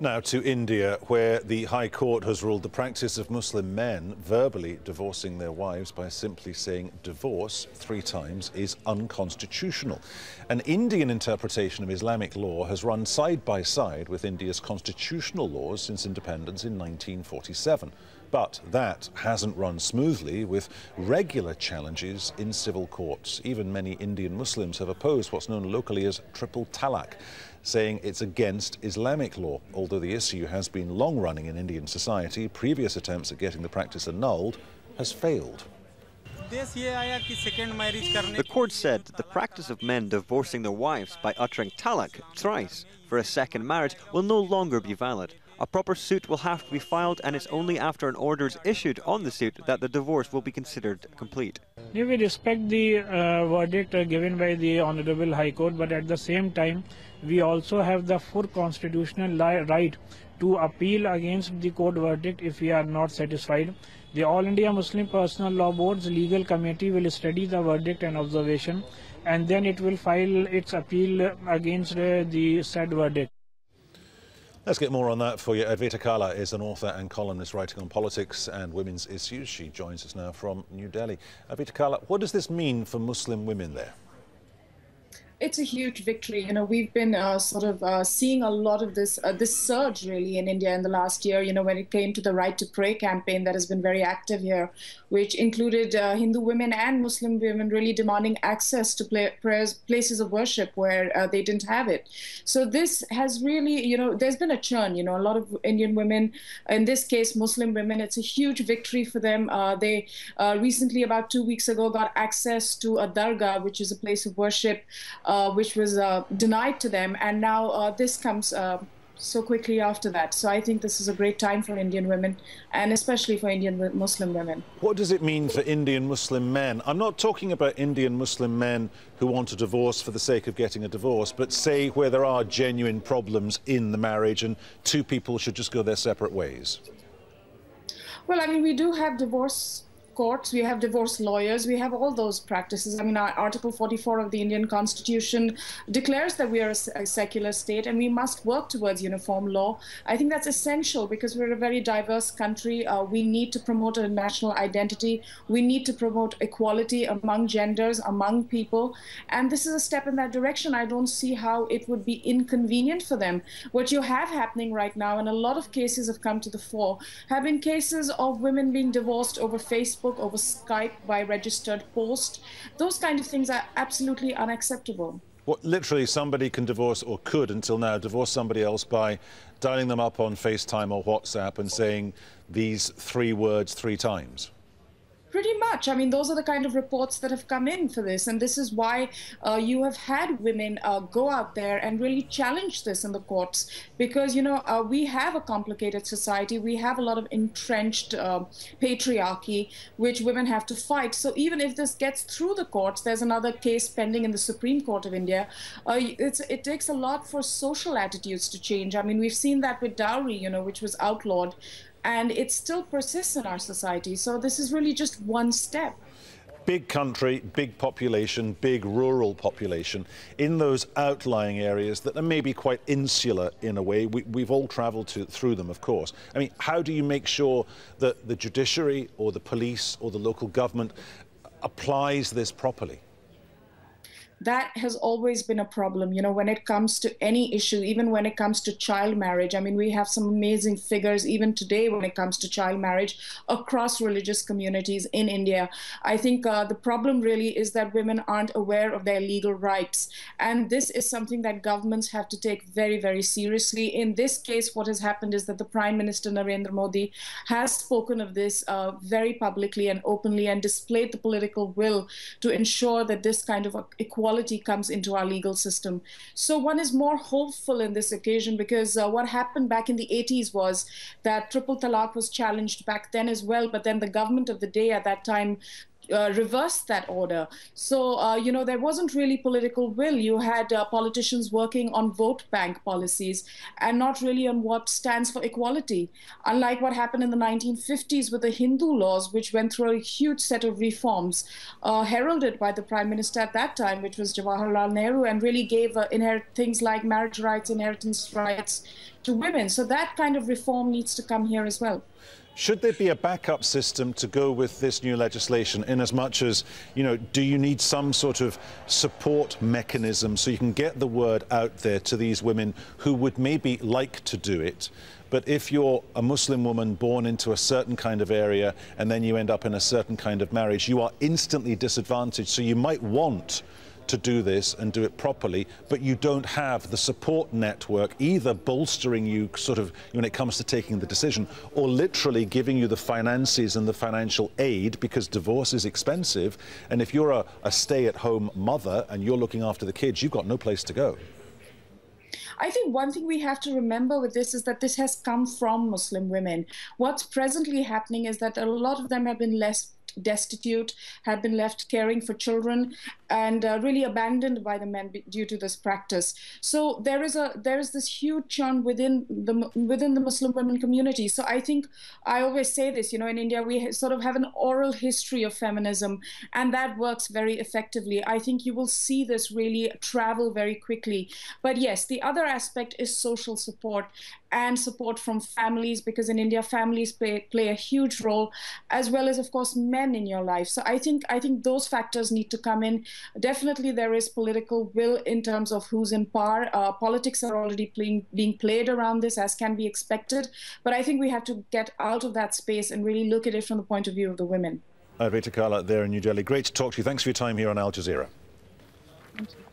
Now to India, where the High Court has ruled the practice of Muslim men verbally divorcing their wives by simply saying divorce 3 times is unconstitutional. An Indian interpretation of Islamic law has run side by side with India's constitutional laws since independence in 1947. But that hasn't run smoothly, with regular challenges in civil courts. Even many Indian Muslims have opposed what's known locally as triple talaq, saying it's against Islamic law. Although the issue has been long-running in Indian society, previous attempts at getting the practice annulled has failed. The court said that the practice of men divorcing their wives by uttering talaq thrice for a second marriage will no longer be valid. A proper suit will have to be filed, and it's only after an order is issued on the suit that the divorce will be considered complete. We respect the verdict given by the Honourable High Court, but at the same time, we also have the full constitutional right to appeal against the court verdict if we are not satisfied. The All India Muslim Personal Law Board's legal committee will study the verdict and observation, and then it will file its appeal against the said verdict. Let's get more on that for you. Advaita Kala is an author and columnist writing on politics and women's issues. She joins us now from New Delhi. Advaita Kala, what does this mean for Muslim women there? It's a huge victory. You know, we've been seeing a lot of this surge really in India in the last year, you know, when it came to the Right to Pray campaign that has been very active here, which included Hindu women and Muslim women really demanding access to places of worship where they didn't have it. So this has really, you know, there's been a churn, you know, a lot of Indian women, in this case Muslim women, it's a huge victory for them. They recently, about 2 weeks ago, got access to a dargah, which is a place of worship, which was denied to them, and now this comes so quickly after that. So I think this is a great time for Indian women, and especially for Indian Muslim women. What does it mean for Indian Muslim men? I'm not talking about Indian Muslim men who want a divorce for the sake of getting a divorce, but say where there are genuine problems in the marriage and two people should just go their separate ways. Well, I mean, we do have divorce courts, we have divorce lawyers, we have all those practices. I mean, our Article 44 of the Indian Constitution declares that we are a secular state and we must work towards uniform law. I think that's essential because we're a very diverse country. We need to promote a national identity. We need to promote equality among genders, among people. And this is a step in that direction. I don't see how it would be inconvenient for them. What you have happening right now, and a lot of cases have come to the fore, have been cases of women being divorced over Facebook, over Skype, by registered post. Those kind of things are absolutely unacceptable. Well, literally somebody can divorce, or could until now, divorce somebody else by dialing them up on FaceTime or WhatsApp and saying these 3 words 3 times. Pretty much. I mean, those are the kind of reports that have come in for this, and this is why you have had women go out there and really challenge this in the courts, because, you know, we have a complicated society. We have a lot of entrenched patriarchy, which women have to fight. So even if this gets through the courts, there's another case pending in the Supreme Court of India. It takes a lot for social attitudes to change. I mean, we've seen that with dowry, you know, which was outlawed, and it still persists in our society. So this is really just one step. Big country, big population, big rural population. In those outlying areas that are maybe quite insular in a way, we've all travelled through them, of course. I mean, how do you make sure that the judiciary or the police or the local government applies this properly? That has always been a problem, you know, when it comes to any issue, even when it comes to child marriage. I mean, we have some amazing figures even today when it comes to child marriage across religious communities in India. I think the problem really is that women aren't aware of their legal rights. And this is something that governments have to take very, very seriously. In this case, what has happened is that the Prime Minister Narendra Modi has spoken of this very publicly and openly, and displayed the political will to ensure that this kind of equality comes into our legal system. So one is more hopeful in this occasion, because what happened back in the 80s was that triple talaq was challenged back then as well, but then the government of the day at that time reversed that order. So, you know, there wasn't really political will. You had politicians working on vote bank policies and not really on what stands for equality, unlike what happened in the 1950s with the Hindu laws, which went through a huge set of reforms heralded by the Prime Minister at that time, which was Jawaharlal Nehru, and really gave things like marriage rights, inheritance rights, to women. So that kind of reform needs to come here as well. Should there be a backup system to go with this new legislation, in as much as, you know, do you need some sort of support mechanism so you can get the word out there to these women who would maybe like to do it, but if you're a Muslim woman born into a certain kind of area and then you end up in a certain kind of marriage, you are instantly disadvantaged. So you might want to do this and do it properly, but you don't have the support network either bolstering you sort of when it comes to taking the decision, or literally giving you the finances and the financial aid, because divorce is expensive, and if you're a stay-at-home mother and you're looking after the kids, you've got no place to go. I think one thing we have to remember with this is that this has come from Muslim women. What's presently happening is that a lot of them have been less destitute, had been left caring for children, and really abandoned by the men due to this practice. So there is this huge churn within the Muslim women community. So I think, I always say this, you know, in India we sort of have an oral history of feminism, and that works very effectively. I think you will see this really travel very quickly. But yes, the other aspect is social support and support from families, because in India families play a huge role, as well as of course men in your life. So I think those factors need to come in. Definitely there is political will in terms of who's in power. Politics are already being played around this, as can be expected, but I think we have to get out of that space and really look at it from the point of view of the women. Advaita Kala there in New Delhi. Great to talk to you. Thanks for your time here on Al Jazeera. Thank you.